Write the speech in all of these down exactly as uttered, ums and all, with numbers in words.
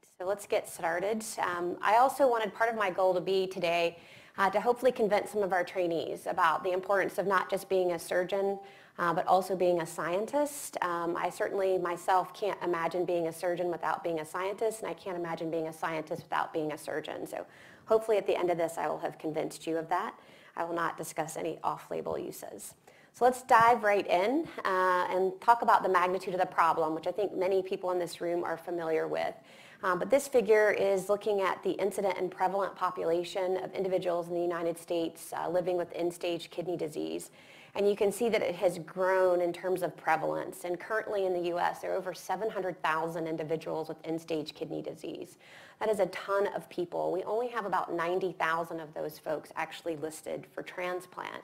right, so let's get started. Um, I also wanted part of my goal to be today uh, to hopefully convince some of our trainees about the importance of not just being a surgeon, uh, but also being a scientist. Um, I certainly myself can't imagine being a surgeon without being a scientist, and I can't imagine being a scientist without being a surgeon. So hopefully at the end of this, I will have convinced you of that. I will not discuss any off-label uses. So let's dive right in uh, and talk about the magnitude of the problem, which I think many people in this room are familiar with. Um, but this figure is looking at the incident and prevalent population of individuals in the United States uh, living with end-stage kidney disease. And you can see that it has grown in terms of prevalence. And currently in the U S, there are over seven hundred thousand individuals with end-stage kidney disease. That is a ton of people. We only have about ninety thousand of those folks actually listed for transplant.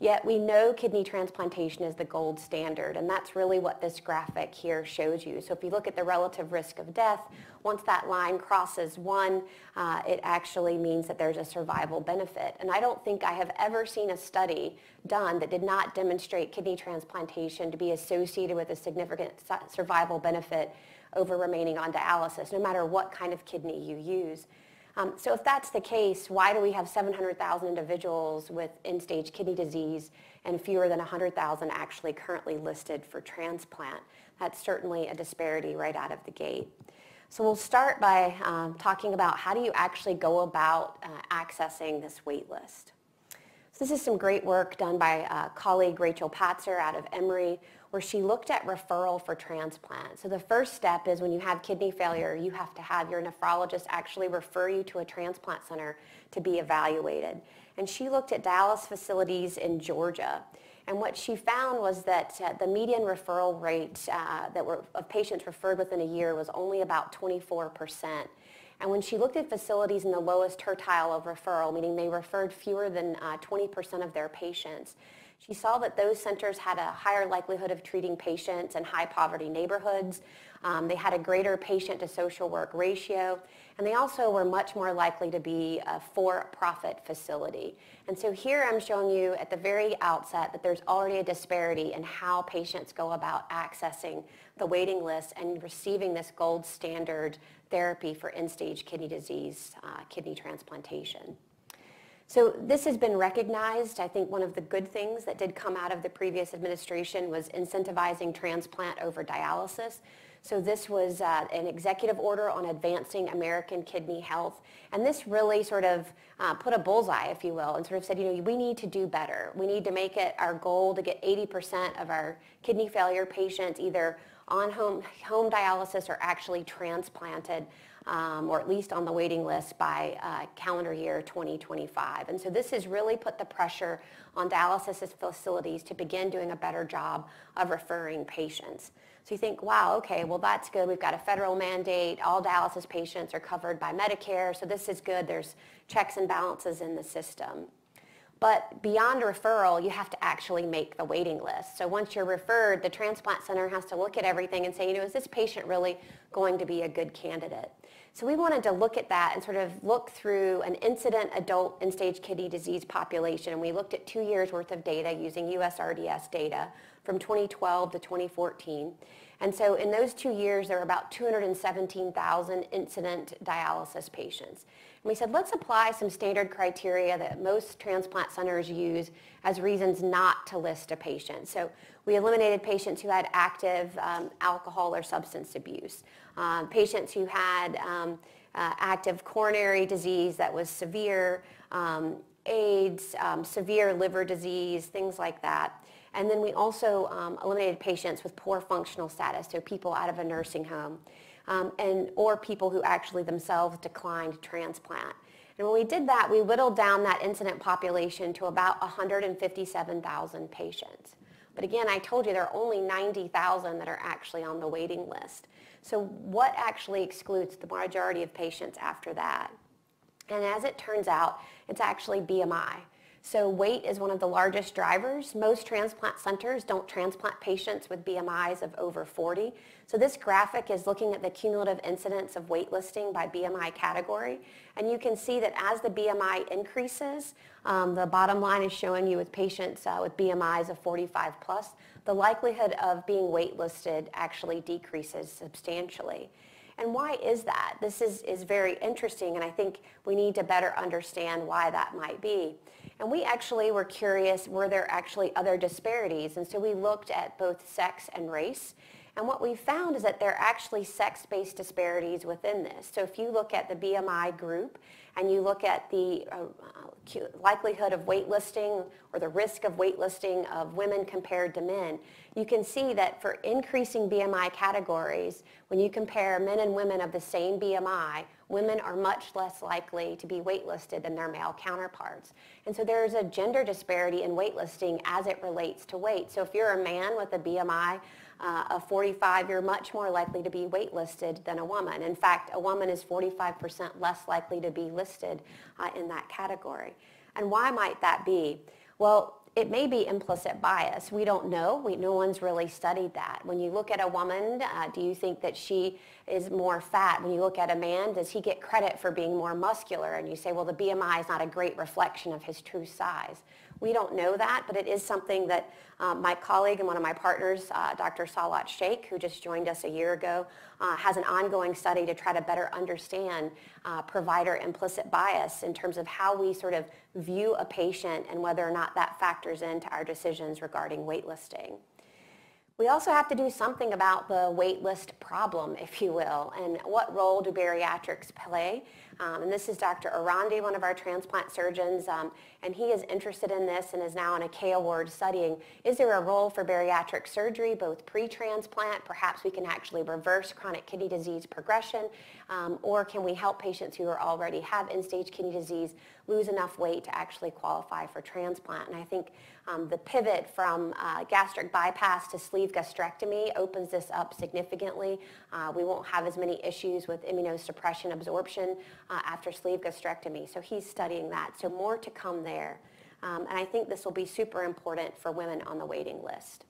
Yet we know kidney transplantation is the gold standard, and that's really what this graphic here shows you. So if you look at the relative risk of death, once that line crosses one, uh, it actually means that there's a survival benefit. And I don't think I have ever seen a study done that did not demonstrate kidney transplantation to be associated with a significant survival benefit over remaining on dialysis, no matter what kind of kidney you use. Um, so if that's the case, why do we have seven hundred thousand individuals with end-stage kidney disease and fewer than one hundred thousand actually currently listed for transplant? That's certainly a disparity right out of the gate. So we'll start by um, talking about how do you actually go about uh, accessing this wait list. So this is some great work done by uh, colleague Rachel Patzer out of Emory, where she looked at referral for transplant. So the first step is when you have kidney failure, you have to have your nephrologist actually refer you to a transplant center to be evaluated. And she looked at dialysis facilities in Georgia. And what she found was that uh, the median referral rate uh, that were of patients referred within a year was only about twenty-four percent. And when she looked at facilities in the lowest tertile of referral, meaning they referred fewer than uh, twenty percent of their patients, she saw that those centers had a higher likelihood of treating patients in high poverty neighborhoods. Um, they had a greater patient to social work ratio, and they also were much more likely to be a for-profit facility. And so here I'm showing you at the very outset that there's already a disparity in how patients go about accessing the waiting list and receiving this gold standard therapy for end-stage kidney disease, uh, kidney transplantation. So this has been recognized. I think one of the good things that did come out of the previous administration was incentivizing transplant over dialysis. So this was uh, an executive order on advancing American kidney health. And this really sort of uh, put a bullseye, if you will, and sort of said, you know, we need to do better. We need to make it our goal to get eighty percent of our kidney failure patients either on home, home dialysis or actually transplanted. Um, or at least on the waiting list by uh, calendar year twenty twenty-five. And so this has really put the pressure on dialysis facilities to begin doing a better job of referring patients. So you think, wow, okay, well that's good. We've got a federal mandate. All dialysis patients are covered by Medicare, so this is good. There's checks and balances in the system. But beyond referral, you have to actually make the waiting list. So once you're referred, the transplant center has to look at everything and say, you know, is this patient really going to be a good candidate? So we wanted to look at that and sort of look through an incident adult end-stage kidney disease population. And we looked at two years worth of data using U S R D S data from twenty twelve to twenty fourteen. And so in those two years, there were about two hundred seventeen thousand incident dialysis patients. And we said, let's apply some standard criteria that most transplant centers use as reasons not to list a patient. So we eliminated patients who had active um, alcohol or substance abuse, um, patients who had um, uh, active coronary disease that was severe, um, AIDS, um, severe liver disease, things like that. And then we also um, eliminated patients with poor functional status, so people out of a nursing home, um, and or people who actually themselves declined transplant. And when we did that, we whittled down that incident population to about one hundred fifty-seven thousand patients. But again, I told you there are only ninety thousand that are actually on the waiting list. So what actually excludes the majority of patients after that? And as it turns out, it's actually B M I. So weight is one of the largest drivers. Most transplant centers don't transplant patients with B M Is of over forty. So this graphic is looking at the cumulative incidence of waitlisting by B M I category. And you can see that as the B M I increases, um, the bottom line is showing you with patients uh, with B M Is of forty-five plus, the likelihood of being waitlisted actually decreases substantially. And why is that? This is, is very interesting, and I think we need to better understand why that might be. And we actually were curious, were there actually other disparities? And so we looked at both sex and race. And what we found is that there are actually sex-based disparities within this. So if you look at the B M I group and you look at the uh, likelihood of waitlisting or the risk of waitlisting of women compared to men, you can see that for increasing B M I categories, when you compare men and women of the same B M I, women are much less likely to be waitlisted than their male counterparts. And so there's a gender disparity in waitlisting as it relates to weight. So if you're a man with a B M I uh, of forty-five, you're much more likely to be waitlisted than a woman. In fact, a woman is forty-five percent less likely to be listed uh, in that category. And why might that be? Well, it may be implicit bias. We don't know. We, no one's really studied that. When you look at a woman, uh, do you think that she is more fat? When you look at a man, does he get credit for being more muscular? And you say, well, the B M I is not a great reflection of his true size. We don't know that, but it is something that uh, my colleague and one of my partners, uh, Doctor Salat Sheikh, who just joined us a year ago, uh, has an ongoing study to try to better understand uh, provider implicit bias in terms of how we sort of view a patient and whether or not that factors into our decisions regarding waitlisting. We also have to do something about the waitlist problem, if you will, and what role do bariatrics play? Um, and this is Doctor Arandi, one of our transplant surgeons, um, and he is interested in this and is now in a K ward studying, is there a role for bariatric surgery, both pre-transplant, perhaps we can actually reverse chronic kidney disease progression, um, or can we help patients who are already have end-stage kidney disease lose enough weight to actually qualify for transplant? And I think um, the pivot from uh, gastric bypass to sleeve gastrectomy opens this up significantly. Uh, we won't have as many issues with immunosuppression absorption uh, after sleeve gastrectomy. So he's studying that. So more to come there. Um, and I think this will be super important for women on the waiting list.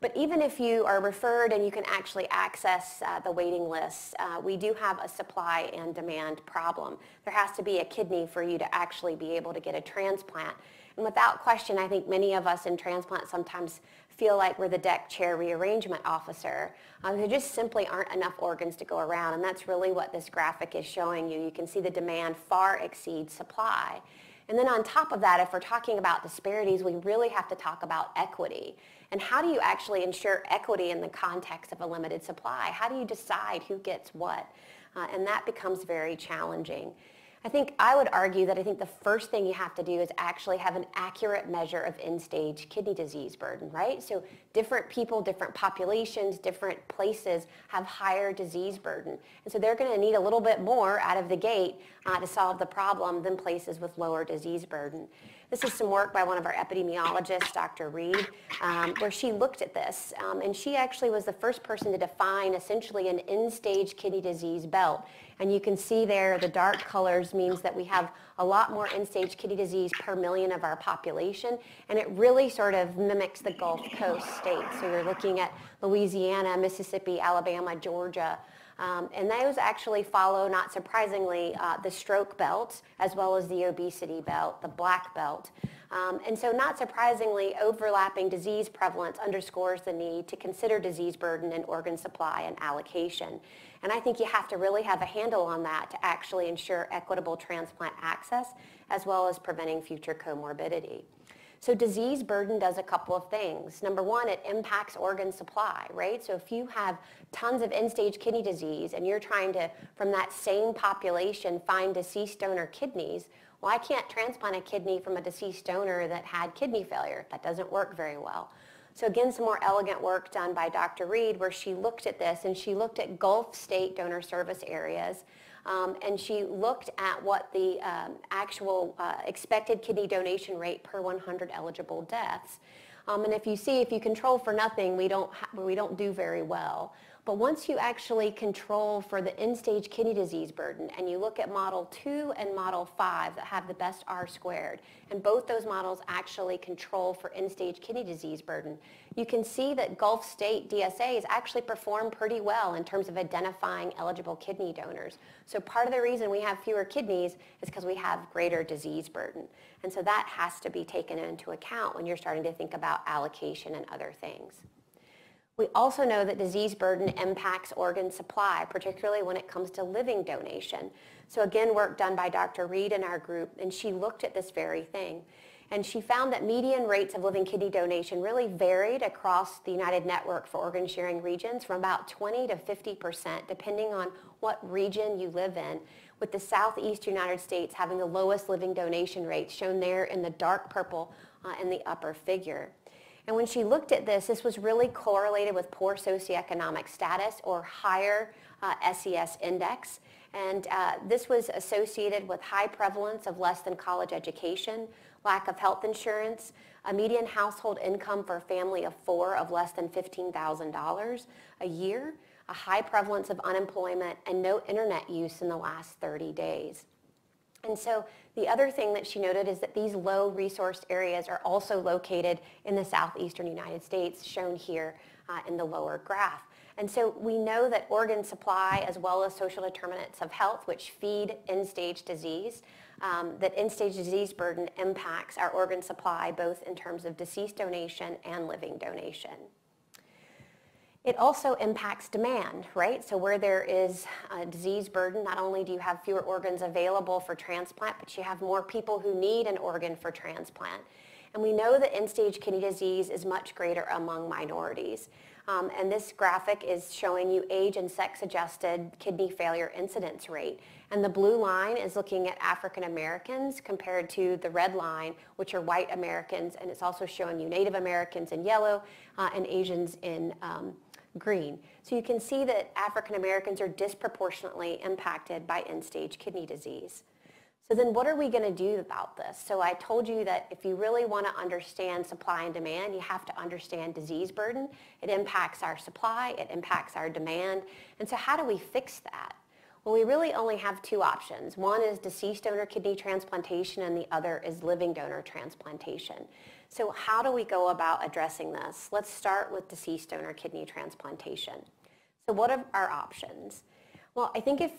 But even if you are referred and you can actually access uh, the waiting lists, uh, we do have a supply and demand problem. There has to be a kidney for you to actually be able to get a transplant. And without question, I think many of us in transplant sometimes feel like we're the deck chair rearrangement officer. Um, there just simply aren't enough organs to go around, and that's really what this graphic is showing you. You can see the demand far exceeds supply. And then on top of that, if we're talking about disparities, we really have to talk about equity. And how do you actually ensure equity in the context of a limited supply? How do you decide who gets what? Uh, and that becomes very challenging. I think I would argue that I think the first thing you have to do is actually have an accurate measure of end-stage kidney disease burden, right? So different people, different populations, different places have higher disease burden. And so they're going to need a little bit more out of the gate uh, to solve the problem than places with lower disease burden. This is some work by one of our epidemiologists, Doctor Reed, um, where she looked at this. Um, and she actually was the first person to define essentially an end-stage kidney disease belt. And you can see there the dark colors means that we have a lot more end-stage kidney disease per million of our population, and it really sort of mimics the Gulf Coast states. So you're looking at Louisiana, Mississippi, Alabama, Georgia, um, and those actually follow, not surprisingly, uh, the stroke belt as well as the obesity belt, the black belt. Um, and so not surprisingly, overlapping disease prevalence underscores the need to consider disease burden in organ supply and allocation. And I think you have to really have a handle on that to actually ensure equitable transplant access as well as preventing future comorbidity. So disease burden does a couple of things. Number one, it impacts organ supply, right? So if you have tons of end-stage kidney disease and you're trying to, from that same population, find deceased donor kidneys, well, I can't transplant a kidney from a deceased donor that had kidney failure. That doesn't work very well. So again, some more elegant work done by Doctor Reed where she looked at this, and she looked at Gulf State donor service areas. Um, and she looked at what the um, actual uh, expected kidney donation rate per one hundred eligible deaths. Um, and if you see, if you control for nothing, we don't, ha we don't do very well. But once you actually control for the end-stage kidney disease burden, and you look at Model two and Model five that have the best R-squared, and both those models actually control for end-stage kidney disease burden, you can see that Gulf State D S As actually perform pretty well in terms of identifying eligible kidney donors. So part of the reason we have fewer kidneys is because we have greater disease burden. And so that has to be taken into account when you're starting to think about allocation and other things. We also know that disease burden impacts organ supply, particularly when it comes to living donation. So again, work done by Doctor Reed in our group, and she looked at this very thing. And she found that median rates of living kidney donation really varied across the United Network for organ sharing regions from about twenty to fifty percent, depending on what region you live in, with the Southeast United States having the lowest living donation rates, shown there in the dark purple uh, in the upper figure. And when she looked at this, this was really correlated with poor socioeconomic status or higher uh, S E S index. And uh, this was associated with high prevalence of less than college education, lack of health insurance, a median household income for a family of four of less than fifteen thousand dollars a year, a high prevalence of unemployment, and no internet use in the last thirty days. And so the other thing that she noted is that these low-resourced areas are also located in the southeastern United States, shown here uh, in the lower graph. And so we know that organ supply, as well as social determinants of health, which feed end-stage disease, um, that end-stage disease burden impacts our organ supply, both in terms of deceased donation and living donation. It also impacts demand, right? So where there is a disease burden, not only do you have fewer organs available for transplant, but you have more people who need an organ for transplant. And we know that end-stage kidney disease is much greater among minorities. Um, and this graphic is showing you age and sex-adjusted kidney failure incidence rate. And the blue line is looking at African Americans compared to the red line, which are white Americans. And it's also showing you Native Americans in yellow uh, and Asians in um, green. So you can see that African Americans are disproportionately impacted by end-stage kidney disease. So then what are we going to do about this? So I told you that if you really want to understand supply and demand, you have to understand disease burden. It impacts our supply, it impacts our demand. And so how do we fix that? Well, we really only have two options. One is deceased donor kidney transplantation, and the other is living donor transplantation. So how do we go about addressing this? Let's start with deceased donor kidney transplantation. So what are our options? Well, I think if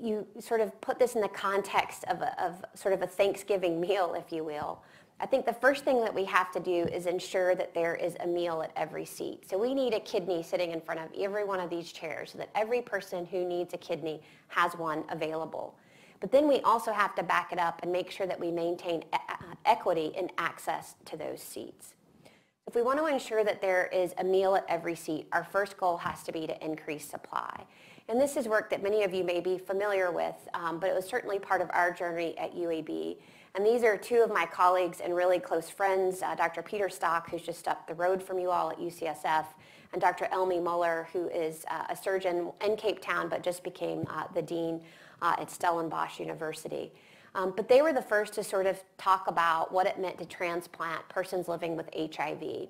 you sort of put this in the context of, a, of sort of a Thanksgiving meal, if you will, I think the first thing that we have to do is ensure that there is a meal at every seat. So we need a kidney sitting in front of every one of these chairs so that every person who needs a kidney has one available. But then we also have to back it up and make sure that we maintain equity in access to those seats. If we want to ensure that there is a meal at every seat, our first goal has to be to increase supply. And this is work that many of you may be familiar with, um, but it was certainly part of our journey at U A B. And these are two of my colleagues and really close friends, uh, Doctor Peter Stock, who's just up the road from you all at U C S F, and Doctor Elmi Muller, who is uh, a surgeon in Cape Town, but just became uh, the dean uh, at Stellenbosch University. Um, but they were the first to sort of talk about what it meant to transplant persons living with H I V.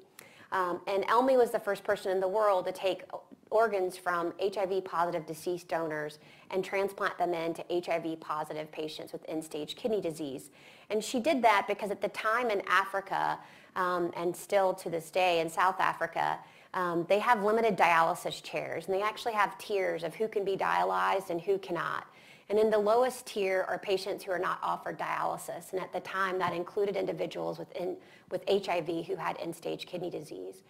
Um, and Elmi was the first person in the world to take organs from H I V-positive deceased donors and transplant them into H I V-positive patients with end-stage kidney disease. And she did that because at the time in Africa, um, and still to this day in South Africa, um, they have limited dialysis chairs, and they actually have tiers of who can be dialyzed and who cannot. And in the lowest tier are patients who are not offered dialysis, and at the time that included individuals within, with H I V who had end-stage kidney disease.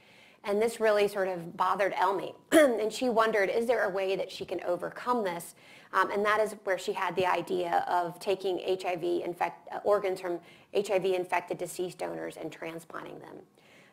And this really sort of bothered Elmi, and she wondered, is there a way that she can overcome this? Um, and that is where she had the idea of taking H I V infect, uh, organs from H I V-infected deceased donors and transplanting them.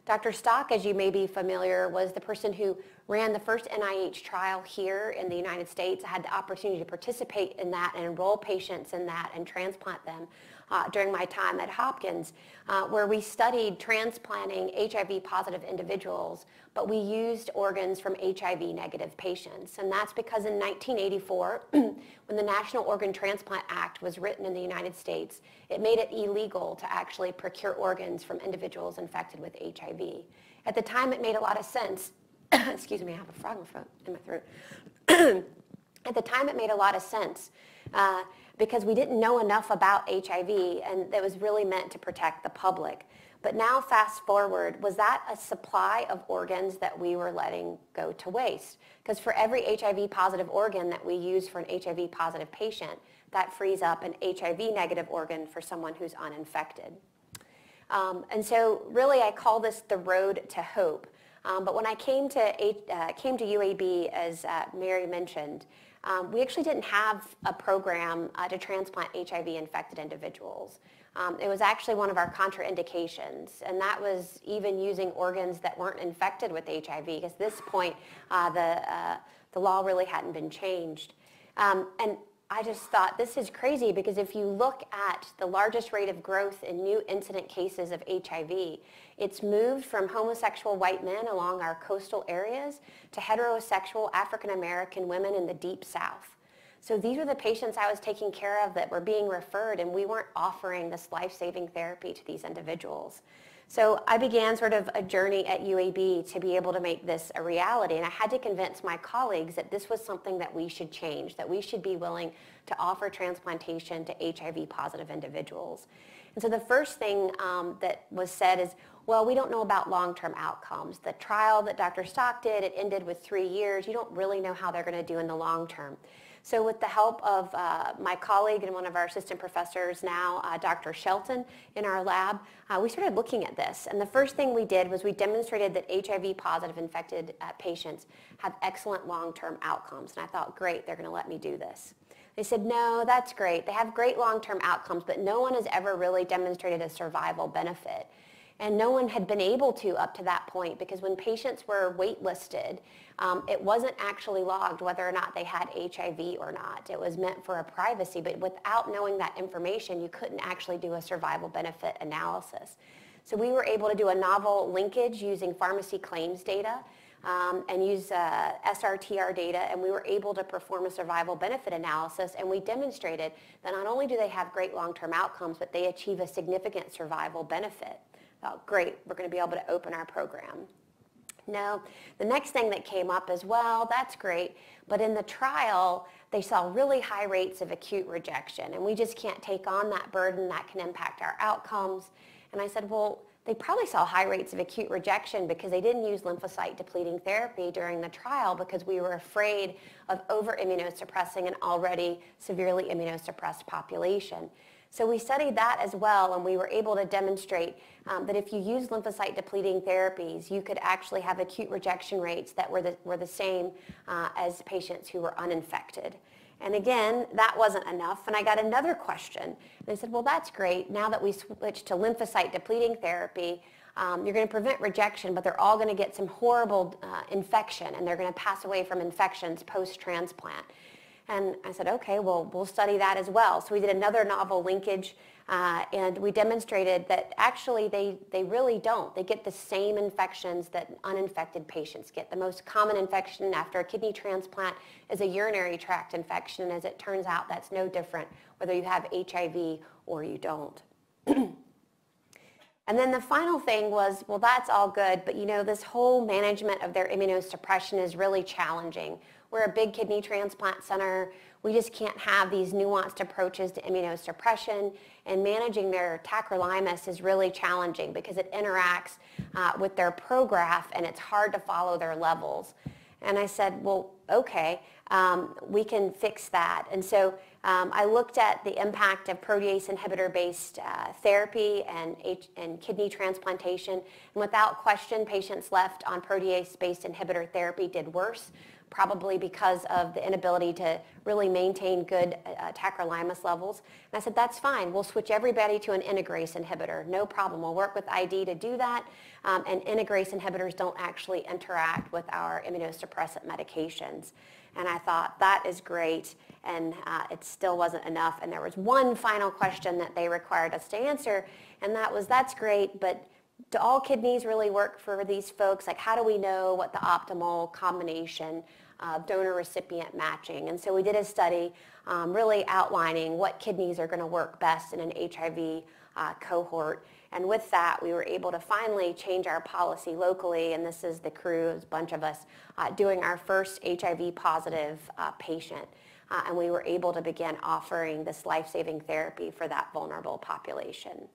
Doctor Stock, as you may be familiar, was the person who ran the first N I H trial here in the United States. I had the opportunity to participate in that and enroll patients in that and transplant them uh, during my time at Hopkins, uh, where we studied transplanting H I V-positive individuals, but we used organs from H I V-negative patients. And that's because in nineteen eighty-four, when the National Organ Transplant Act was written in the United States, it made it illegal to actually procure organs from individuals infected with H I V. At the time, it made a lot of sense. Excuse me, I have a frog in my throat. At the time, it made a lot of sense uh, because we didn't know enough about H I V, and that was really meant to protect the public. But now, fast forward, was that a supply of organs that we were letting go to waste? Because for every H I V-positive organ that we use for an H I V-positive patient, that frees up an H I V-negative organ for someone who's uninfected. Um, and so really I call this the road to hope. Um, but when I came to, uh, came to U A B, as uh, Mary mentioned, um, we actually didn't have a program uh, to transplant H I V-infected individuals. Um, it was actually one of our contraindications, and that was even using organs that weren't infected with H I V, because at this point, uh, the, uh, the law really hadn't been changed. Um, and I just thought, this is crazy, because if you look at the largest rate of growth in new incident cases of H I V, it's moved from homosexual white men along our coastal areas to heterosexual African-American women in the Deep South. So these were the patients I was taking care of that were being referred, and we weren't offering this life-saving therapy to these individuals. So I began sort of a journey at U A B to be able to make this a reality, and I had to convince my colleagues that this was something that we should change, that we should be willing to offer transplantation to H I V-positive individuals. And so the first thing um, that was said is, well, we don't know about long-term outcomes. The trial that Doctor Stock did, it ended with three years. You don't really know how they're going to do in the long term. So with the help of uh, my colleague and one of our assistant professors now, uh, Doctor Shelton, in our lab, uh, we started looking at this. And the first thing we did was we demonstrated that H I V-positive infected uh, patients have excellent long-term outcomes. And I thought, great, they're going to let me do this. They said, no, that's great. They have great long-term outcomes, but no one has ever really demonstrated a survival benefit. And no one had been able to up to that point, because when patients were waitlisted, um, it wasn't actually logged whether or not they had H I V or not. It was meant for a privacy, but without knowing that information, you couldn't actually do a survival benefit analysis. So we were able to do a novel linkage using pharmacy claims data um, and use uh, S R T R data, and we were able to perform a survival benefit analysis, and we demonstrated that not only do they have great long-term outcomes, but they achieve a significant survival benefit. Oh, great, we're going to be able to open our program. No, the next thing that came up is, well, that's great, but in the trial, they saw really high rates of acute rejection, and we just can't take on that burden. That can impact our outcomes. And I said, well, they probably saw high rates of acute rejection because they didn't use lymphocyte depleting therapy during the trial, because we were afraid of over-immunosuppressing an already severely immunosuppressed population. So we studied that as well, and we were able to demonstrate um, that if you use lymphocyte depleting therapies, you could actually have acute rejection rates that were the, were the same uh, as patients who were uninfected. And again, that wasn't enough, and I got another question. And they said, well, that's great. Now that we switched to lymphocyte depleting therapy, um, you're going to prevent rejection, but they're all going to get some horrible uh, infection, and they're going to pass away from infections post-transplant. And I said, okay, well, we'll study that as well. So we did another novel linkage, uh, and we demonstrated that actually they, they really don't. They get the same infections that uninfected patients get. The most common infection after a kidney transplant is a urinary tract infection, and as it turns out, that's no different whether you have H I V or you don't. And then the final thing was, well, that's all good, but you know, this whole management of their immunosuppression is really challenging. We're a big kidney transplant center. We just can't have these nuanced approaches to immunosuppression, and managing their tacrolimus is really challenging because it interacts uh, with their prograph, and it's hard to follow their levels. And I said, well, okay, um, we can fix that. And so um, I looked at the impact of protease inhibitor-based uh, therapy and, and kidney transplantation, and without question, patients left on protease-based inhibitor therapy did worse, probably because of the inability to really maintain good uh, tacrolimus levels. And I said, that's fine. We'll switch everybody to an integrase inhibitor. No problem. We'll work with I D to do that. Um, and integrase inhibitors don't actually interact with our immunosuppressant medications. And I thought, that is great. And uh, it still wasn't enough. And there was one final question that they required us to answer. And that was, that's great, but do all kidneys really work for these folks? Like, how do we know what the optimal combination of donor-recipient matching? And so we did a study um, really outlining what kidneys are going to work best in an H I V uh, cohort. And with that, we were able to finally change our policy locally. And this is the crew, a bunch of us, uh, doing our first H I V-positive uh, patient. Uh, and we were able to begin offering this life-saving therapy for that vulnerable population.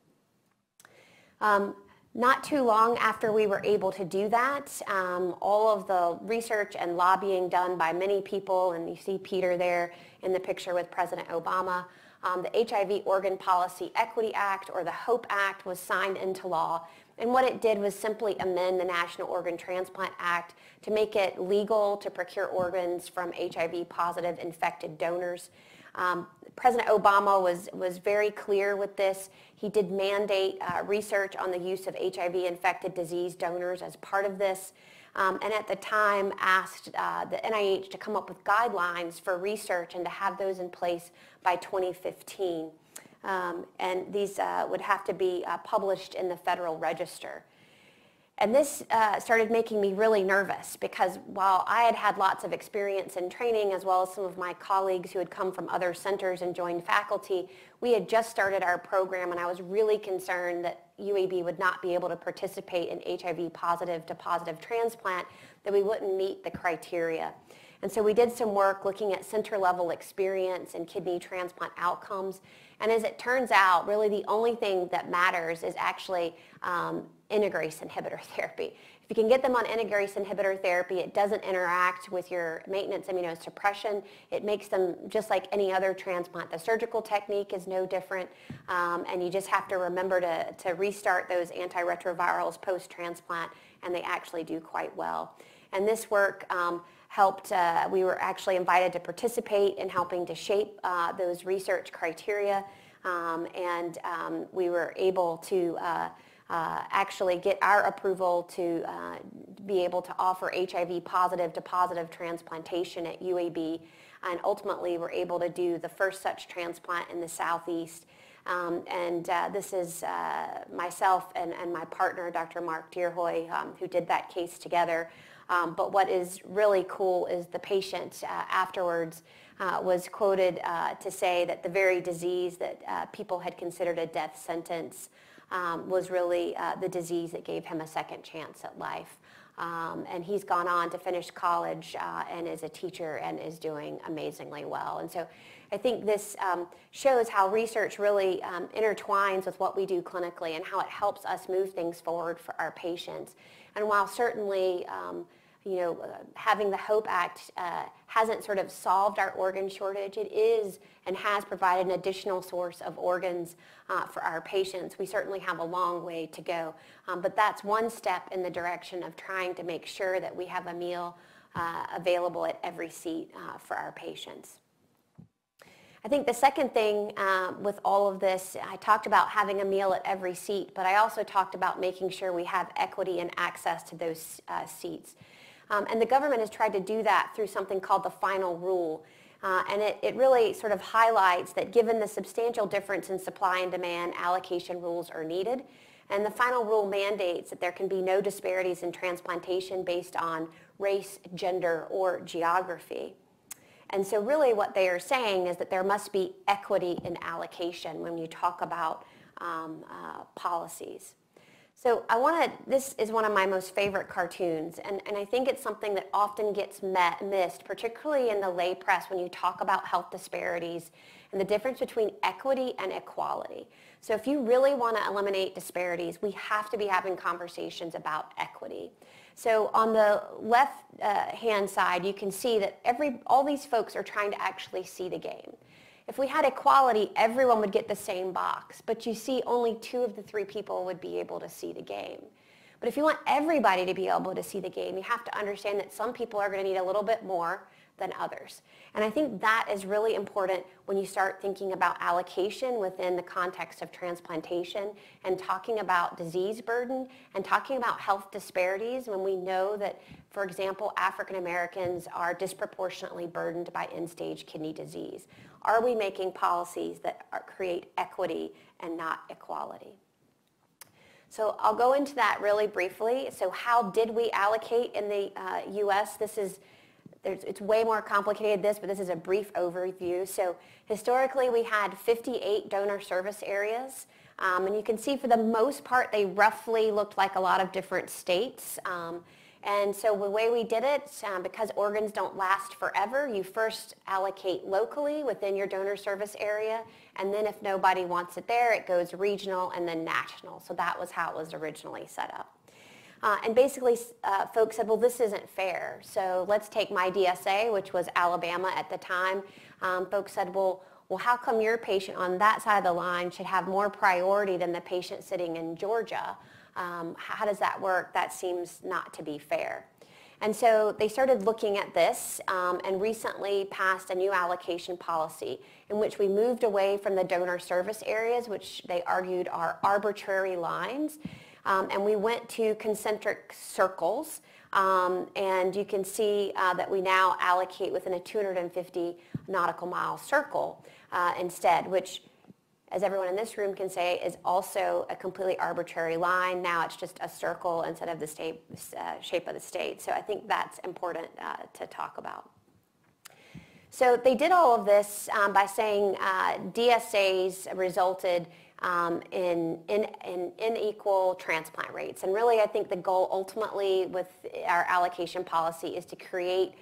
Um, Not too long after we were able to do that, um, all of the research and lobbying done by many people, and you see Peter there in the picture with President Obama, um, the H I V Organ Policy Equity Act, or the HOPE Act, was signed into law, And what it did was simply amend the National Organ Transplant Act to make it legal to procure organs from H I V-positive infected donors. Um, President Obama was, was very clear with this. He did mandate uh, research on the use of H I V-infected disease donors as part of this, um, and at the time asked uh, the N I H to come up with guidelines for research and to have those in place by twenty fifteen. Um, and these uh, would have to be uh, published in the Federal Register. And this uh, started making me really nervous, because while I had had lots of experience and training, as well as some of my colleagues who had come from other centers and joined faculty, we had just started our program, and I was really concerned that U A B would not be able to participate in H I V positive to positive transplant, that we wouldn't meet the criteria. And so we did some work looking at center level experience and kidney transplant outcomes. And as it turns out, really the only thing that matters is actually um, integrase inhibitor therapy. If you can get them on integrase inhibitor therapy, it doesn't interact with your maintenance immunosuppression. It makes them just like any other transplant. The surgical technique is no different, um, and you just have to remember to, to restart those antiretrovirals post-transplant, and they actually do quite well. And this work um, helped, uh, we were actually invited to participate in helping to shape uh, those research criteria, um, and um, we were able to uh, uh, actually get our approval to uh, be able to offer H I V positive to positive transplantation at U A B, and ultimately we're able to do the first such transplant in the Southeast. Um, and uh, this is uh, myself and, and my partner, Doctor Mark Deerhoy, um, who did that case together. Um, but what is really cool is the patient uh, afterwards uh, was quoted uh, to say that the very disease that uh, people had considered a death sentence um, was really uh, the disease that gave him a second chance at life. Um, and he's gone on to finish college uh, and is a teacher and is doing amazingly well. And so I think this um, shows how research really um, intertwines with what we do clinically and how it helps us move things forward for our patients. And while certainly, um, you know, having the HOPE Act uh, hasn't sort of solved our organ shortage, it is and has provided an additional source of organs uh, for our patients. We certainly have a long way to go, um, but that's one step in the direction of trying to make sure that we have a meal uh, available at every seat uh, for our patients. I think the second thing um, with all of this, I talked about having a meal at every seat, but I also talked about making sure we have equity and access to those uh, seats. Um, and the government has tried to do that through something called the final rule. Uh, and it, it really sort of highlights that given the substantial difference in supply and demand, allocation rules are needed. And the final rule mandates that there can be no disparities in transplantation based on race, gender, or geography. And so really what they are saying is that there must be equity in allocation when you talk about um, uh, policies. So I want to, this is one of my most favorite cartoons, and, and I think it's something that often gets met, missed, particularly in the lay press when you talk about health disparities and the difference between equity and equality. So if you really want to eliminate disparities, we have to be having conversations about equity. So on the left uh, hand side, you can see that every, all these folks are trying to actually see the game. If we had equality, everyone would get the same box, but you see only two of the three people would be able to see the game. But if you want everybody to be able to see the game, you have to understand that some people are going to need a little bit more than others. And I think that is really important when you start thinking about allocation within the context of transplantation and talking about disease burden and talking about health disparities when we know that, for example, African Americans are disproportionately burdened by end-stage kidney disease. Are we making policies that are, create equity and not equality? So I'll go into that really briefly. So how did we allocate in the uh, U S? This is There's, it's way more complicated than this, but this is a brief overview. So historically, we had fifty-eight donor service areas. Um, and you can see for the most part, they roughly looked like a lot of different states. Um, and so the way we did it, um, because organs don't last forever, you first allocate locally within your donor service area. And then if nobody wants it there, it goes regional and then national. So that was how it was originally set up. Uh, and basically, uh, folks said, well, this isn't fair. So let's take my D S A, which was Alabama at the time. Um, folks said, well, well, how come your patient on that side of the line should have more priority than the patient sitting in Georgia? Um, how does that work? That seems not to be fair. And so they started looking at this um, and recently passed a new allocation policy in which we moved away from the donor service areas, which they argued are arbitrary lines, um, and we went to concentric circles. Um, and you can see uh, that we now allocate within a two hundred fifty nautical mile circle uh, instead, which, as everyone in this room can say, is also a completely arbitrary line. Now it's just a circle instead of the state, uh, shape of the state. So I think that's important uh, to talk about. So they did all of this um, by saying uh, D S As resulted um, in, in, in unequal transplant rates. And really, I think the goal ultimately with our allocation policy is to create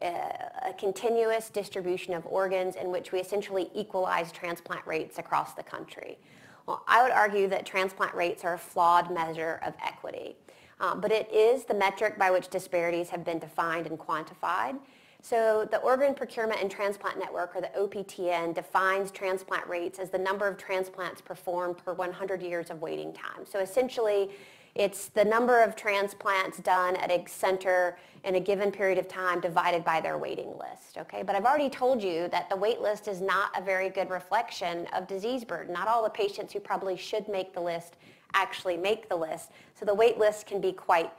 a continuous distribution of organs in which we essentially equalize transplant rates across the country. Well, I would argue that transplant rates are a flawed measure of equity, um, but it is the metric by which disparities have been defined and quantified. So the Organ Procurement and Transplant Network, or the O P T N, defines transplant rates as the number of transplants performed per one hundred years of waiting time. So essentially, it's the number of transplants done at a center in a given period of time divided by their waiting list, okay? But I've already told you that the wait list is not a very good reflection of disease burden. Not all the patients who probably should make the list actually make the list. So the wait list can be quite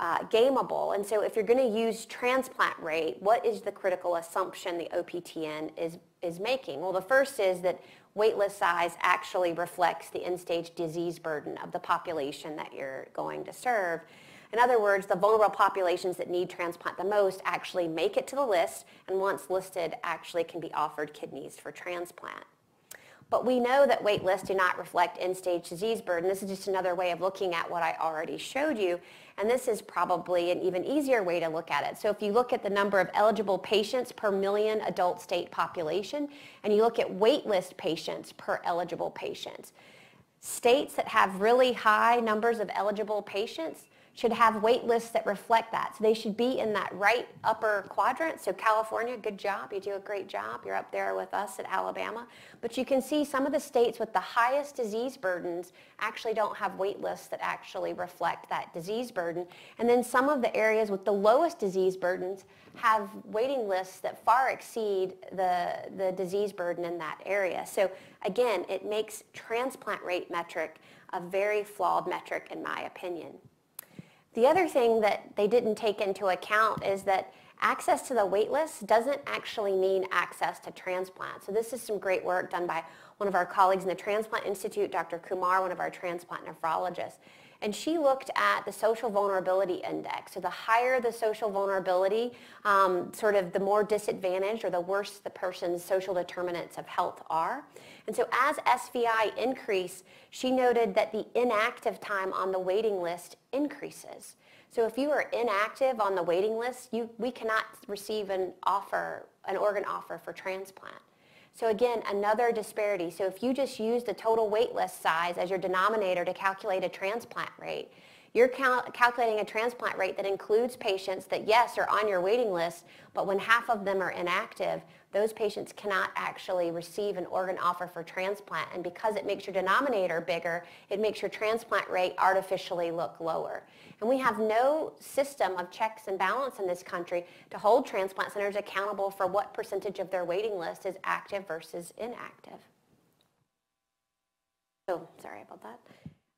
uh, gameable. And so if you're gonna use transplant rate, what is the critical assumption the O P T N is, is making? Well, the first is that wait list size actually reflects the end-stage disease burden of the population that you're going to serve. In other words, the vulnerable populations that need transplant the most actually make it to the list, and once listed, actually can be offered kidneys for transplant. But we know that wait lists do not reflect end-stage disease burden. This is just another way of looking at what I already showed you, and this is probably an even easier way to look at it. So if you look at the number of eligible patients per million adult state population, and you look at wait list patients per eligible patients, states that have really high numbers of eligible patients should have wait lists that reflect that. So they should be in that right upper quadrant. So California, good job, you do a great job. You're up there with us at Alabama. But you can see some of the states with the highest disease burdens actually don't have wait lists that actually reflect that disease burden. And then some of the areas with the lowest disease burdens have waiting lists that far exceed the, the disease burden in that area. So again, it makes transplant rate metric a very flawed metric in my opinion. The other thing that they didn't take into account is that access to the wait list doesn't actually mean access to transplant. So this is some great work done by one of our colleagues in the Transplant Institute, Doctor Kumar, one of our transplant nephrologists. And she looked at the Social Vulnerability Index. So the higher the social vulnerability, um, sort of the more disadvantaged or the worse the person's social determinants of health are. And so as S V I increase, she noted that the inactive time on the waiting list increases. So if you are inactive on the waiting list, you, we cannot receive an offer, an organ offer for transplant. So again, another disparity. So if you just use the total wait list size as your denominator to calculate a transplant rate, you're cal calculating a transplant rate that includes patients that, yes, are on your waiting list, but when half of them are inactive, those patients cannot actually receive an organ offer for transplant. And because it makes your denominator bigger, it makes your transplant rate artificially look lower. And we have no system of checks and balance in this country to hold transplant centers accountable for what percentage of their waiting list is active versus inactive. Oh, sorry about that.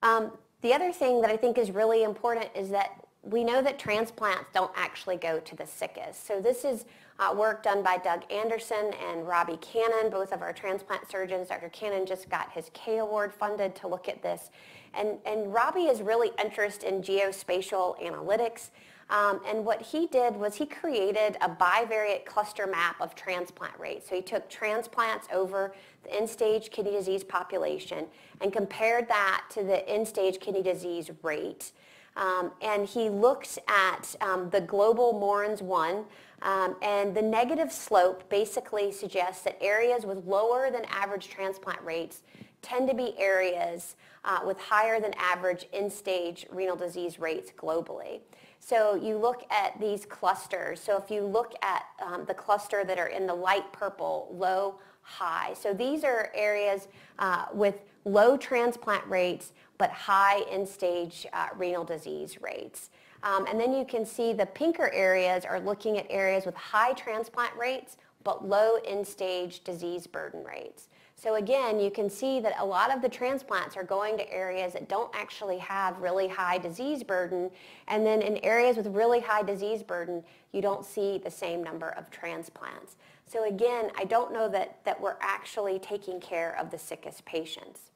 Um, the other thing that I think is really important is that we know that transplants don't actually go to the sickest. So this is uh, work done by Doug Anderson and Robbie Cannon, both of our transplant surgeons. Doctor Cannon just got his K Award funded to look at this. And, and Robbie is really interested in geospatial analytics. Um, and what he did was he created a bivariate cluster map of transplant rates. So he took transplants over the end-stage kidney disease population and compared that to the end-stage kidney disease rate. Um, and he looked at um, the global MORNS one, um, and the negative slope basically suggests that areas with lower than average transplant rates tend to be areas uh, with higher than average end-stage renal disease rates globally. So you look at these clusters. So if you look at um, the cluster that are in the light purple, low, high. So these are areas uh, with low transplant rates but high end-stage uh, renal disease rates. Um, and then you can see the pinker areas are looking at areas with high transplant rates but low end-stage disease burden rates. So again, you can see that a lot of the transplants are going to areas that don't actually have really high disease burden, and then in areas with really high disease burden, you don't see the same number of transplants. So again, I don't know that, that we're actually taking care of the sickest patients.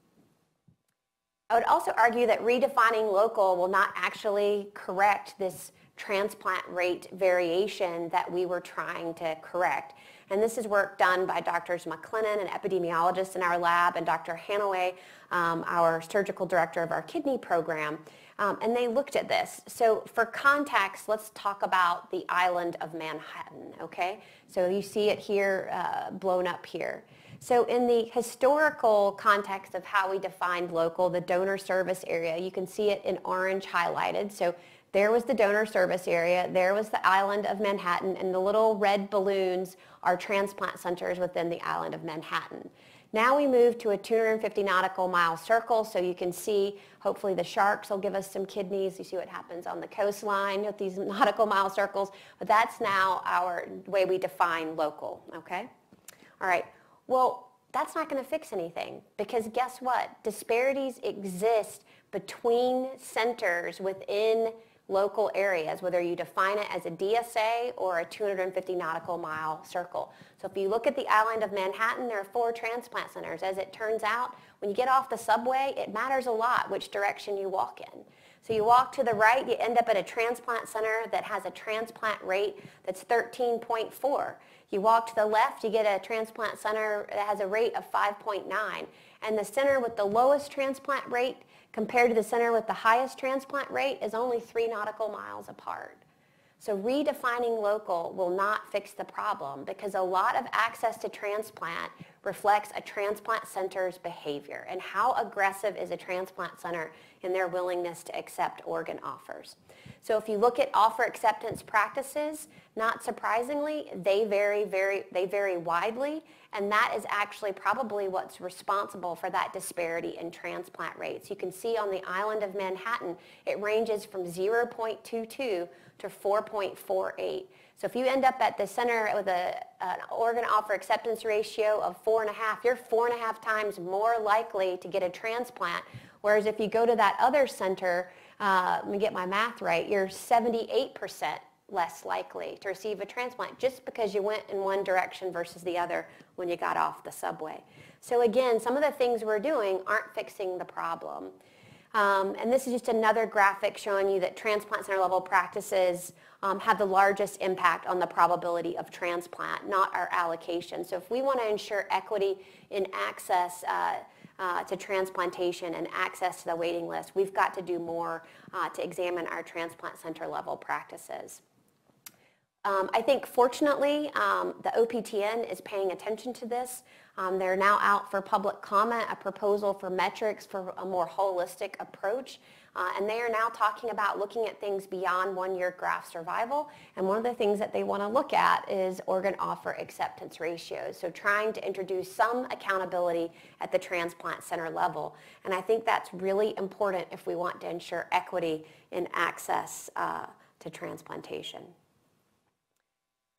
I would also argue that redefining local will not actually correct this transplant rate variation that we were trying to correct. And this is work done by Doctors McClennan, an epidemiologist in our lab, and Doctor Hannaway, um, our surgical director of our kidney program. Um, and they looked at this. So for context, let's talk about the island of Manhattan, okay? So you see it here, uh, blown up here. So in the historical context of how we defined local, the donor service area, you can see it in orange highlighted. So there was the donor service area, there was the island of Manhattan, and the little red balloons are transplant centers within the island of Manhattan. Now we move to a two hundred fifty nautical mile circle, so you can see, hopefully the sharks will give us some kidneys. You see what happens on the coastline with these nautical mile circles, but that's now our way we define local, okay? All right, well, that's not going to fix anything, because guess what? Disparities exist between centers within local areas, whether you define it as a D S A or a two hundred fifty nautical mile circle. So if you look at the island of Manhattan, there are four transplant centers. As it turns out, when you get off the subway, it matters a lot which direction you walk in. So you walk to the right, you end up at a transplant center that has a transplant rate that's thirteen point four. You walk to the left, you get a transplant center that has a rate of five point nine. And the center with the lowest transplant rate compared to the center with the highest transplant rate is only three nautical miles apart. So redefining local will not fix the problem, because a lot of access to transplant reflects a transplant center's behavior and how aggressive is a transplant center in their willingness to accept organ offers. So if you look at offer acceptance practices, not surprisingly, they vary, very, they vary widely, and that is actually probably what's responsible for that disparity in transplant rates. You can see on the island of Manhattan, it ranges from zero point two two to four point four eight. So if you end up at the center with a, an organ offer acceptance ratio of four and a half, you're four and a half times more likely to get a transplant, whereas if you go to that other center, Uh, let me get my math right, you're seventy-eight percent less likely to receive a transplant just because you went in one direction versus the other when you got off the subway. So again, some of the things we're doing aren't fixing the problem. Um, and this is just another graphic showing you that transplant center level practices um, have the largest impact on the probability of transplant, not our allocation. So if we want to ensure equity in access uh, Uh, to transplantation and access to the waiting list, we've got to do more uh, to examine our transplant center level practices. Um, I think fortunately um, the O P T N is paying attention to this. Um, they're now out for public comment, a proposal for metrics for a more holistic approach. Uh, and they are now talking about looking at things beyond one-year graft survival. And one of the things that they want to look at is organ offer acceptance ratios. So trying to introduce some accountability at the transplant center level. And I think that's really important if we want to ensure equity in access uh, to transplantation.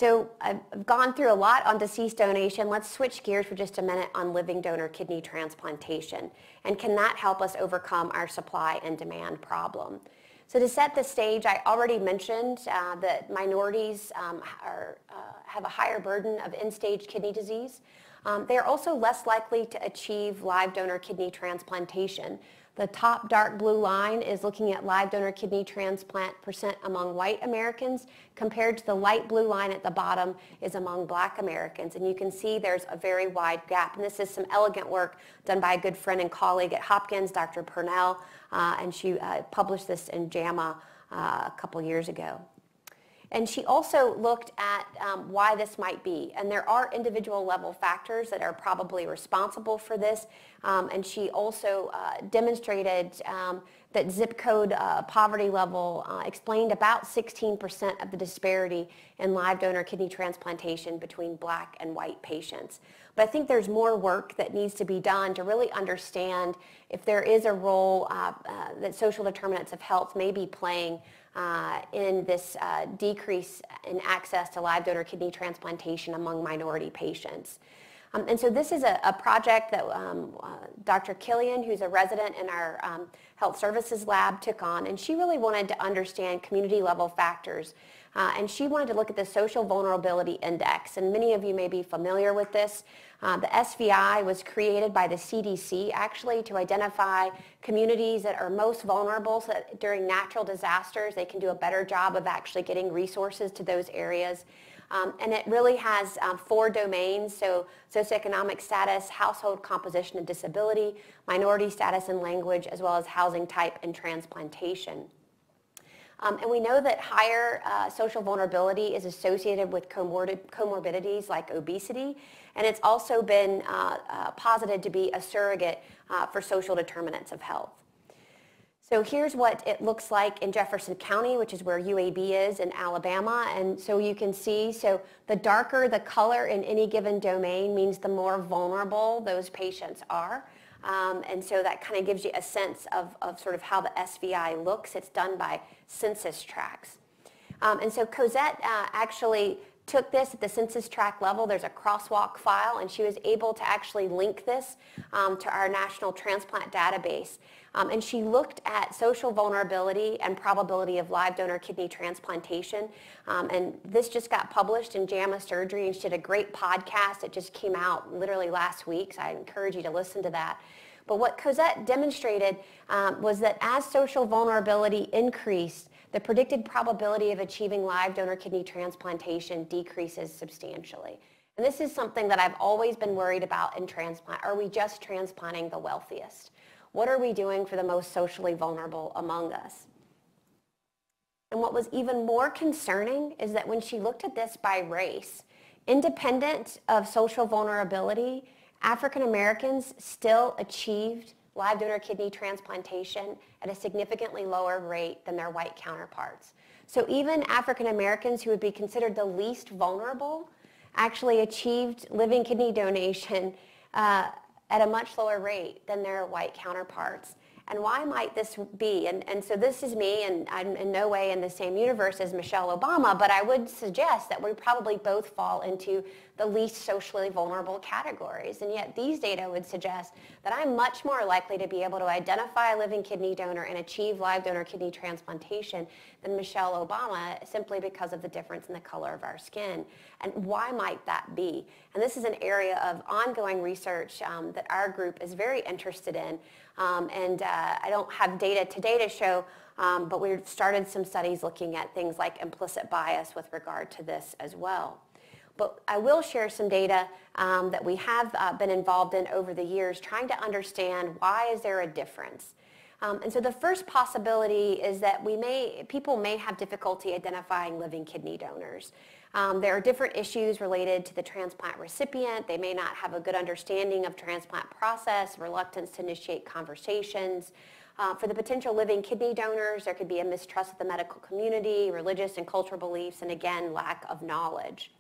So I've gone through a lot on deceased donation. Let's switch gears for just a minute on living donor kidney transplantation. And can that help us overcome our supply and demand problem? So to set the stage, I already mentioned uh, that minorities um, are, uh, have a higher burden of end-stage kidney disease. Um, they are also less likely to achieve live donor kidney transplantation. The top dark blue line is looking at live donor kidney transplant percent among white Americans compared to the light blue line at the bottom is among black Americans. And you can see there's a very wide gap. And this is some elegant work done by a good friend and colleague at Hopkins, Doctor Purnell, uh, and she uh, published this in JAMA uh, a couple years ago. And she also looked at um, why this might be. And there are individual level factors that are probably responsible for this. Um, and she also uh, demonstrated um, that zip code uh, poverty level uh, explained about sixteen percent of the disparity in live donor kidney transplantation between black and white patients. But I think there's more work that needs to be done to really understand if there is a role uh, uh, that social determinants of health may be playing uh, in this uh, decrease in access to live donor kidney transplantation among minority patients. Um, and so this is a, a project that um, uh, Doctor Killian, who's a resident in our um, health services lab, took on, and she really wanted to understand community level factors. Uh, and she wanted to look at the Social Vulnerability Index, and many of you may be familiar with this. Uh, the S V I was created by the C D C actually to identify communities that are most vulnerable so that during natural disasters they can do a better job of actually getting resources to those areas. Um, and it really has um, four domains, so socioeconomic status, household composition and disability, minority status and language, as well as housing type and transplantation. Um, and we know that higher uh, social vulnerability is associated with comorbid comorbidities like obesity, and it's also been uh, uh, posited to be a surrogate uh, for social determinants of health. So here's what it looks like in Jefferson County, which is where U A B is in Alabama. And so you can see, so the darker the color in any given domain means the more vulnerable those patients are. Um, and so that kind of gives you a sense of, of sort of how the S V I looks. It's done by census tracts. Um, and so Cosette uh, actually took this at the census tract level. There's a crosswalk file, and she was able to actually link this um, to our national transplant database. Um, and she looked at social vulnerability and probability of live donor kidney transplantation. Um, and this just got published in JAMA Surgery, and she did a great podcast. It just came out literally last week, so I encourage you to listen to that. But what Cosette demonstrated um, was that as social vulnerability increased, the predicted probability of achieving live donor kidney transplantation decreases substantially. And this is something that I've always been worried about in transplant. Are we just transplanting the wealthiest? What are we doing for the most socially vulnerable among us? And what was even more concerning is that when she looked at this by race, independent of social vulnerability, African Americans still achieved live donor kidney transplantation at a significantly lower rate than their white counterparts. So even African Americans who would be considered the least vulnerable actually achieved living kidney donation uh, at a much lower rate than their white counterparts. And why might this be? And, and so this is me, and I'm in no way in the same universe as Michelle Obama, but I would suggest that we probably both fall into the least socially vulnerable categories. And yet these data would suggest that I'm much more likely to be able to identify a living kidney donor and achieve live donor kidney transplantation than Michelle Obama simply because of the difference in the color of our skin. And why might that be? And this is an area of ongoing research um, that our group is very interested in. Um, and uh, I don't have data today to show, um, but we've started some studies looking at things like implicit bias with regard to this as well. But I will share some data um, that we have uh, been involved in over the years trying to understand why is there a difference. Um, and so the first possibility is that we may, people may have difficulty identifying living kidney donors. Um, there are different issues related to the transplant recipient. They may not have a good understanding of transplant process, reluctance to initiate conversations. Uh, for the potential living kidney donors, there could be a mistrust of the medical community, religious and cultural beliefs, and again, lack of knowledge.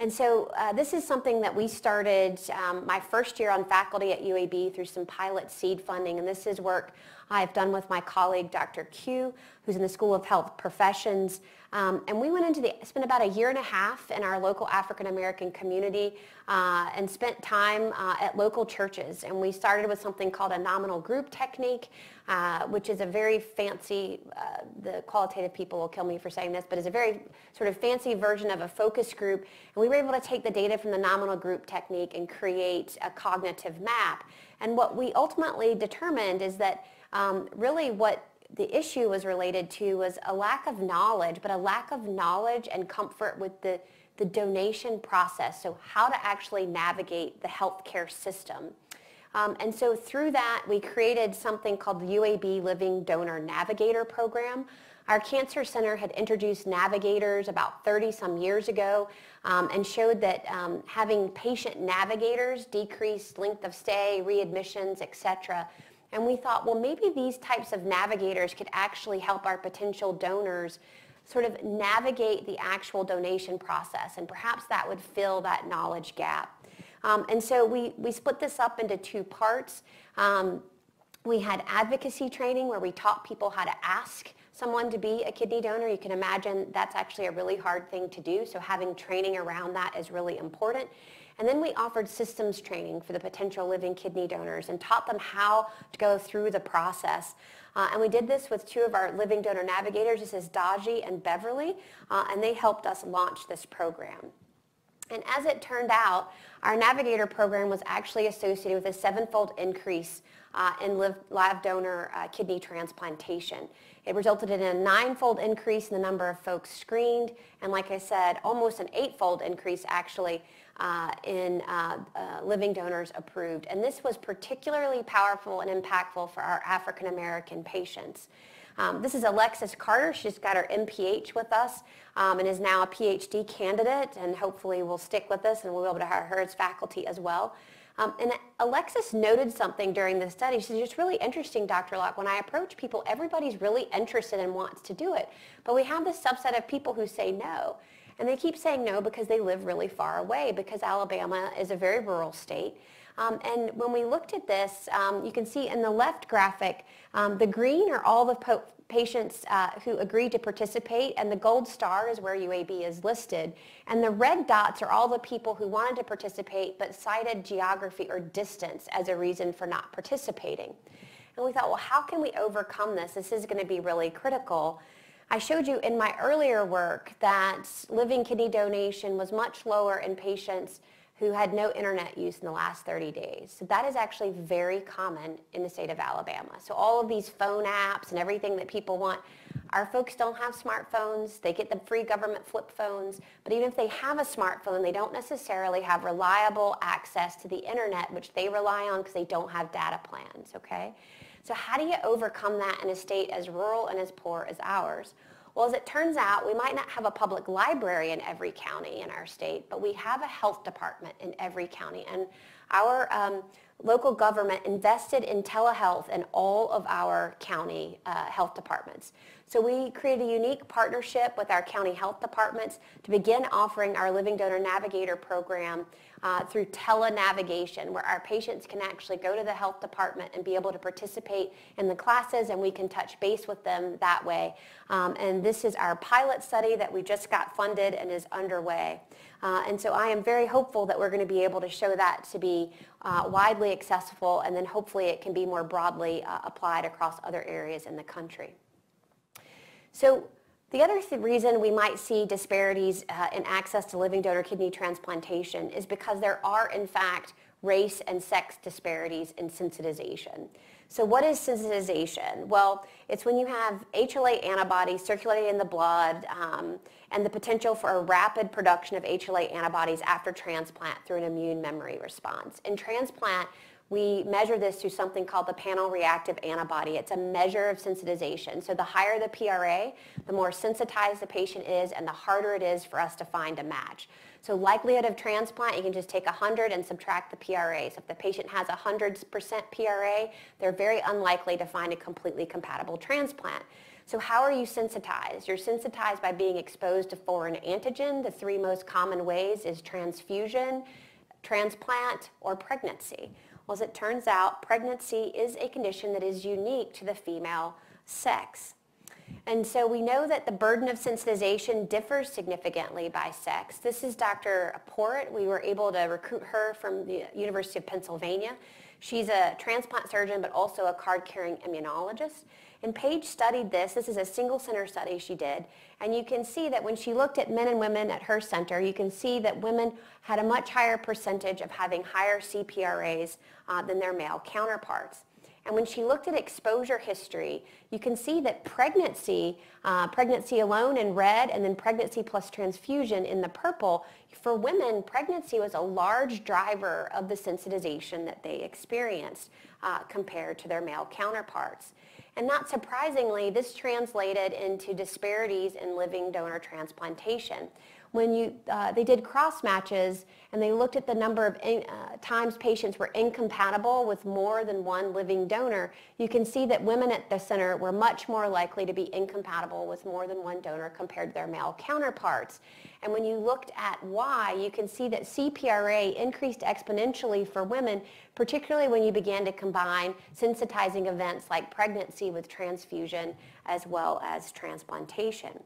And so uh, this is something that we started um, my first year on faculty at U A B through some pilot seed funding, and this is work I've done with my colleague Doctor Q, who's in the School of Health Professions. Um, and we went into the, spent about a year and a half in our local African American community uh, and spent time uh, at local churches. And we started with something called a nominal group technique, uh, which is a very fancy, uh, the qualitative people will kill me for saying this, but is a very sort of fancy version of a focus group. And we were able to take the data from the nominal group technique and create a cognitive map. And what we ultimately determined is that um, really what the issue was related to was a lack of knowledge, but a lack of knowledge and comfort with the, the donation process, so how to actually navigate the healthcare system. Um, and so through that, we created something called the U A B Living Donor Navigator Program, Our cancer center had introduced navigators about thirty some years ago um, and showed that um, having patient navigators decreased length of stay, readmissions, et cetera. And we thought, well, maybe these types of navigators could actually help our potential donors sort of navigate the actual donation process, and perhaps that would fill that knowledge gap. Um, and so we, we split this up into two parts. Um, we had advocacy training where we taught people how to ask someone to be a kidney donor. You can imagine that's actually a really hard thing to do, so having training around that is really important. And then we offered systems training for the potential living kidney donors and taught them how to go through the process. Uh, and we did this with two of our living donor navigators. This is Daji and Beverly, uh, and they helped us launch this program. And as it turned out, our navigator program was actually associated with a sevenfold increase uh, in live, live donor uh, kidney transplantation. It resulted in a nine-fold increase in the number of folks screened, and like I said, almost an eight-fold increase actually Uh, in uh, uh, living donors approved. And this was particularly powerful and impactful for our African American patients. Um, this is Alexis Carter. She just got her M P H with us um, and is now a PhD candidate, and hopefully will stick with us and we'll be able to hire her as faculty as well. Um, and Alexis noted something during the study. She said, it's really interesting, Doctor Locke. When I approach people, everybody's really interested and wants to do it. But we have this subset of people who say no. And they keep saying no because they live really far away, because Alabama is a very rural state. Um, and when we looked at this, um, you can see in the left graphic, um, the green are all the po patients uh, who agreed to participate, and the gold star is where U A B is listed. And the red dots are all the people who wanted to participate but cited geography or distance as a reason for not participating. And we thought, well, how can we overcome this? This is going to be really critical. I showed you in my earlier work that living kidney donation was much lower in patients who had no internet use in the last thirty days. So that is actually very common in the state of Alabama. So all of these phone apps and everything that people want, our folks don't have smartphones. They get the free government flip phones. But even if they have a smartphone, they don't necessarily have reliable access to the internet, which they rely on because they don't have data plans, okay? So how do you overcome that in a state as rural and as poor as ours? Well, as it turns out, we might not have a public library in every county in our state, but we have a health department in every county. And our um, local government invested in telehealth in all of our county uh, health departments. So we created a unique partnership with our county health departments to begin offering our Living Donor Navigator program Uh, through telenavigation, where our patients can actually go to the health department and be able to participate in the classes, and we can touch base with them that way. Um, and this is our pilot study that we just got funded and is underway. Uh, and so I am very hopeful that we're going to be able to show that to be uh, widely accessible, and then hopefully it can be more broadly uh, applied across other areas in the country. So the other th- reason we might see disparities uh, in access to living donor kidney transplantation is because there are, in fact, race and sex disparities in sensitization. So what is sensitization? Well, it's when you have H L A antibodies circulating in the blood um, and the potential for a rapid production of H L A antibodies after transplant through an immune memory response. In transplant, we measure this through something called the panel reactive antibody. It's a measure of sensitization. So the higher the P R A, the more sensitized the patient is and the harder it is for us to find a match. So likelihood of transplant, you can just take one hundred and subtract the P R A. So if the patient has one hundred percent P R A, they're very unlikely to find a completely compatible transplant. So how are you sensitized? You're sensitized by being exposed to foreign antigen. The three most common ways is transfusion, transplant, or pregnancy. Well, as it turns out, pregnancy is a condition that is unique to the female sex. And so we know that the burden of sensitization differs significantly by sex. This is Doctor Porrett. We were able to recruit her from the University of Pennsylvania. She's a transplant surgeon, but also a card-carrying immunologist. And Paige studied this. This is a single center study she did. And you can see that when she looked at men and women at her center, you can see that women had a much higher percentage of having higher C P R As uh, than their male counterparts. And when she looked at exposure history, you can see that pregnancy, uh, pregnancy alone in red, and then pregnancy plus transfusion in the purple, for women, pregnancy was a large driver of the sensitization that they experienced uh, compared to their male counterparts. And not surprisingly, this translated into disparities in living donor transplantation. When you, uh, they did cross matches and they looked at the number of in, uh, times patients were incompatible with more than one living donor, you can see that women at the center were much more likely to be incompatible with more than one donor compared to their male counterparts. And when you looked at why, you can see that C P R A increased exponentially for women, particularly when you began to combine sensitizing events like pregnancy with transfusion as well as transplantation.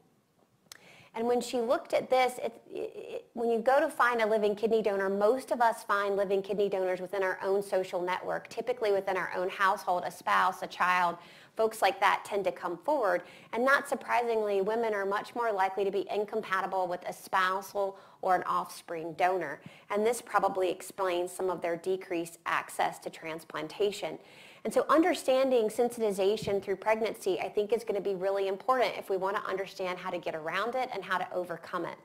And when she looked at this, it, it, when you go to find a living kidney donor, most of us find living kidney donors within our own social network, typically within our own household, a spouse, a child. Folks like that tend to come forward. And not surprisingly, women are much more likely to be incompatible with a spousal or an offspring donor. And this probably explains some of their decreased access to transplantation. And so understanding sensitization through pregnancy, I think, is going to be really important if we want to understand how to get around it and how to overcome it.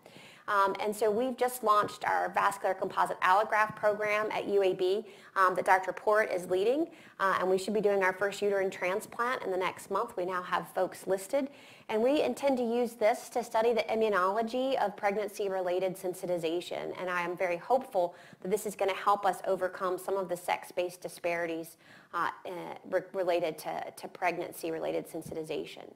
Um, and so we've just launched our vascular composite allograft program at U A B um, that Doctor Porrett is leading. Uh, and we should be doing our first uterine transplant in the next month. We now have folks listed. And we intend to use this to study the immunology of pregnancy-related sensitization. And I am very hopeful that this is going to help us overcome some of the sex-based disparities uh, uh, related to, to pregnancy-related sensitization.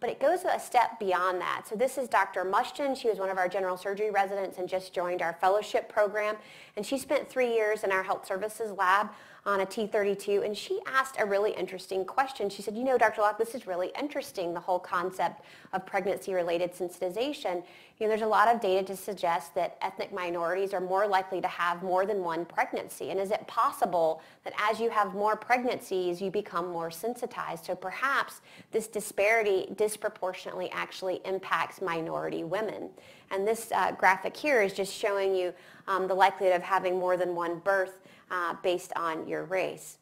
But it goes a step beyond that. So this is Doctor Mushton. She was one of our general surgery residents and just joined our fellowship program. And she spent three years in our health services lab on a T thirty-two. And she asked a really interesting question. She said, you know, Doctor Locke, this is really interesting, the whole concept of pregnancy-related sensitization. You know, there's a lot of data to suggest that ethnic minorities are more likely to have more than one pregnancy. And is it possible that as you have more pregnancies, you become more sensitized? So perhaps this disparity disproportionately actually impacts minority women. And this uh, graphic here is just showing you um, the likelihood of having more than one birth uh, based on your race.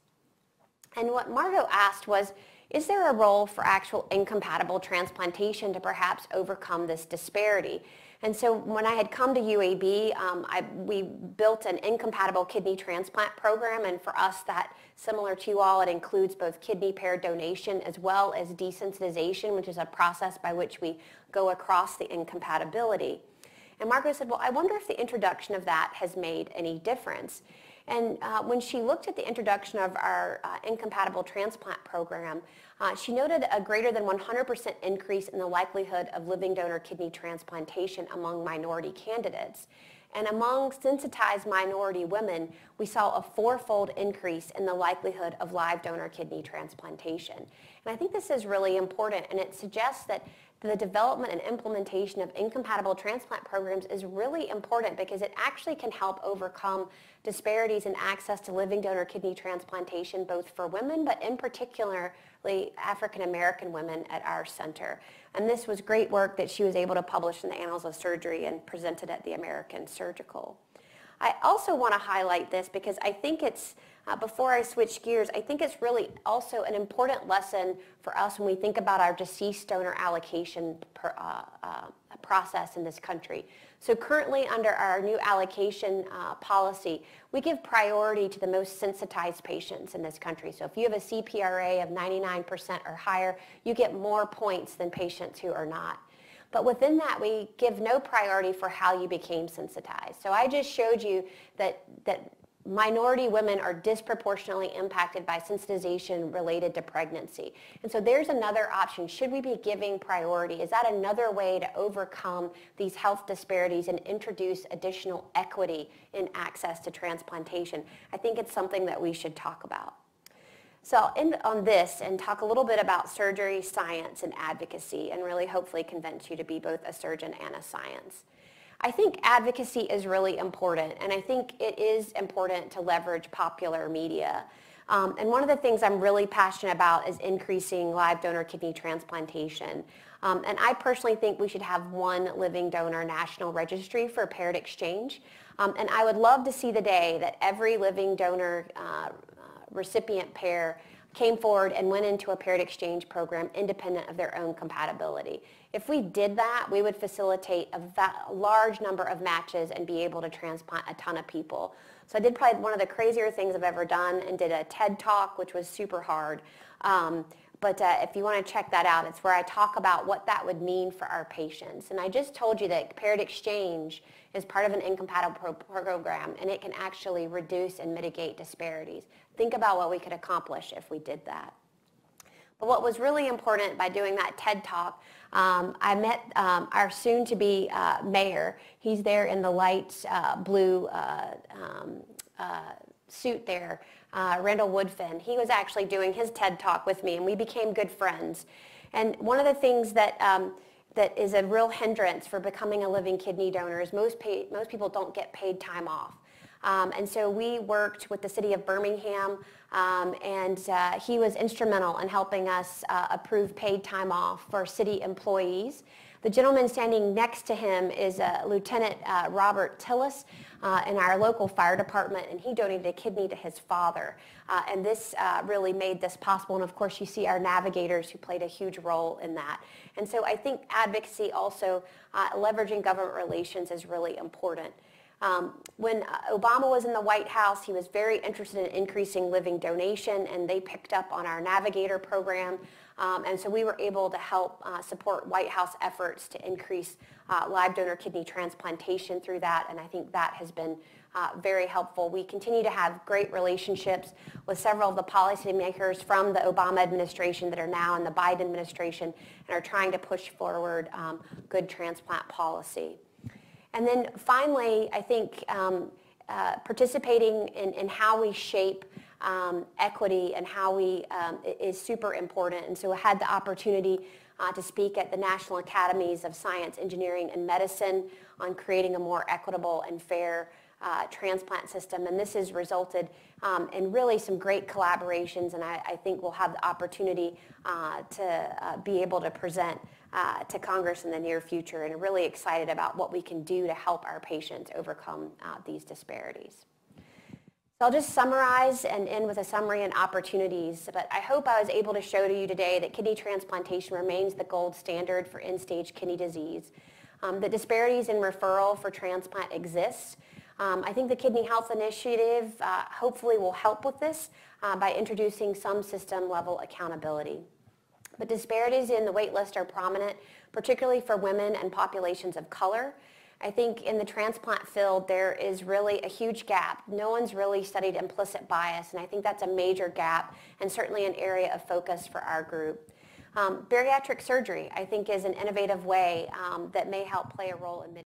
And what Margo asked was, is there a role for actual incompatible transplantation to perhaps overcome this disparity? And so when I had come to U A B, um, I, we built an incompatible kidney transplant program, and for us that, similar to you all, it includes both kidney pair donation as well as desensitization, which is a process by which we go across the incompatibility. And Margo said, well, I wonder if the introduction of that has made any difference. And uh, when she looked at the introduction of our uh, incompatible transplant program, uh, she noted a greater than one hundred percent increase in the likelihood of living donor kidney transplantation among minority candidates. And among sensitized minority women, we saw a four-fold increase in the likelihood of live donor kidney transplantation. And I think this is really important, and it suggests that the development and implementation of incompatible transplant programs is really important because it actually can help overcome disparities in access to living donor kidney transplantation, both for women, but in particular, African American women at our center. And this was great work that she was able to publish in the Annals of Surgery and presented at the American Surgical. I also want to highlight this because I think it's, uh, before I switch gears, I think it's really also an important lesson for us when we think about our deceased donor allocation per, uh, uh, process in this country. So currently under our new allocation uh, policy, we give priority to the most sensitized patients in this country. So if you have a C P R A of ninety-nine percent or higher, you get more points than patients who are not. But within that, we give no priority for how you became sensitized. So I just showed you that, that minority women are disproportionately impacted by sensitization related to pregnancy. And so there's another option. Should we be giving priority? Is that another way to overcome these health disparities and introduce additional equity in access to transplantation? I think it's something that we should talk about. So I'll end on this and talk a little bit about surgery, science, and advocacy, and really hopefully convince you to be both a surgeon and a science. I think advocacy is really important, and I think it is important to leverage popular media. Um, and one of the things I'm really passionate about is increasing live donor kidney transplantation. Um, and I personally think we should have one living donor national registry for paired exchange. Um, and I would love to see the day that every living donor uh, recipient pair came forward and went into a paired exchange program independent of their own compatibility. If we did that, we would facilitate a va- large number of matches and be able to transplant a ton of people. So I did probably one of the crazier things I've ever done and did a TED Talk, which was super hard. Um, But uh, if you want to check that out, it's where I talk about what that would mean for our patients. And I just told you that paired exchange is part of an incompatible pro program, and it can actually reduce and mitigate disparities. Think about what we could accomplish if we did that. But what was really important by doing that TED Talk, um, I met um, our soon-to-be uh, mayor. He's there in the light uh, blue uh, um, uh, suit there. Uh, Randall Woodfin, he was actually doing his TED Talk with me, and we became good friends. And one of the things that, um, that is a real hindrance for becoming a living kidney donor is most, pay, most people don't get paid time off. Um, and so we worked with the city of Birmingham, um, and uh, he was instrumental in helping us uh, approve paid time off for city employees. The gentleman standing next to him is uh, Lieutenant uh, Robert Tillis uh, in our local fire department, and he donated a kidney to his father. Uh, and this uh, really made this possible. And of course, you see our navigators who played a huge role in that. And so I think advocacy also, uh, leveraging government relations is really important. Um, when Obama was in the White House, he was very interested in increasing living donation, and they picked up on our navigator program. Um, and so we were able to help uh, support White House efforts to increase uh, live donor kidney transplantation through that, and I think that has been uh, very helpful. We continue to have great relationships with several of the policymakers from the Obama administration that are now in the Biden administration and are trying to push forward um, good transplant policy. And then finally, I think um, uh, participating in, in how we shape um, equity and how we um, is super important. And so I had the opportunity uh, to speak at the National Academies of Science, Engineering, and Medicine on creating a more equitable and fair uh, transplant system. And this has resulted um, in really some great collaborations, and I, I think we'll have the opportunity uh, to uh, be able to present Uh, to Congress in the near future, and really excited about what we can do to help our patients overcome uh, these disparities. So I'll just summarize and end with a summary and opportunities, but I hope I was able to show to you today that kidney transplantation remains the gold standard for end-stage kidney disease. Um, the disparities in referral for transplant exist. Um, I think the Kidney Health Initiative uh, hopefully will help with this uh, by introducing some system-level accountability. But disparities in the wait list are prominent, particularly for women and populations of color. I think in the transplant field, there is really a huge gap. No one's really studied implicit bias, and I think that's a major gap and certainly an area of focus for our group. Um, bariatric surgery, I think, is an innovative way um, that may help play a role in mitigating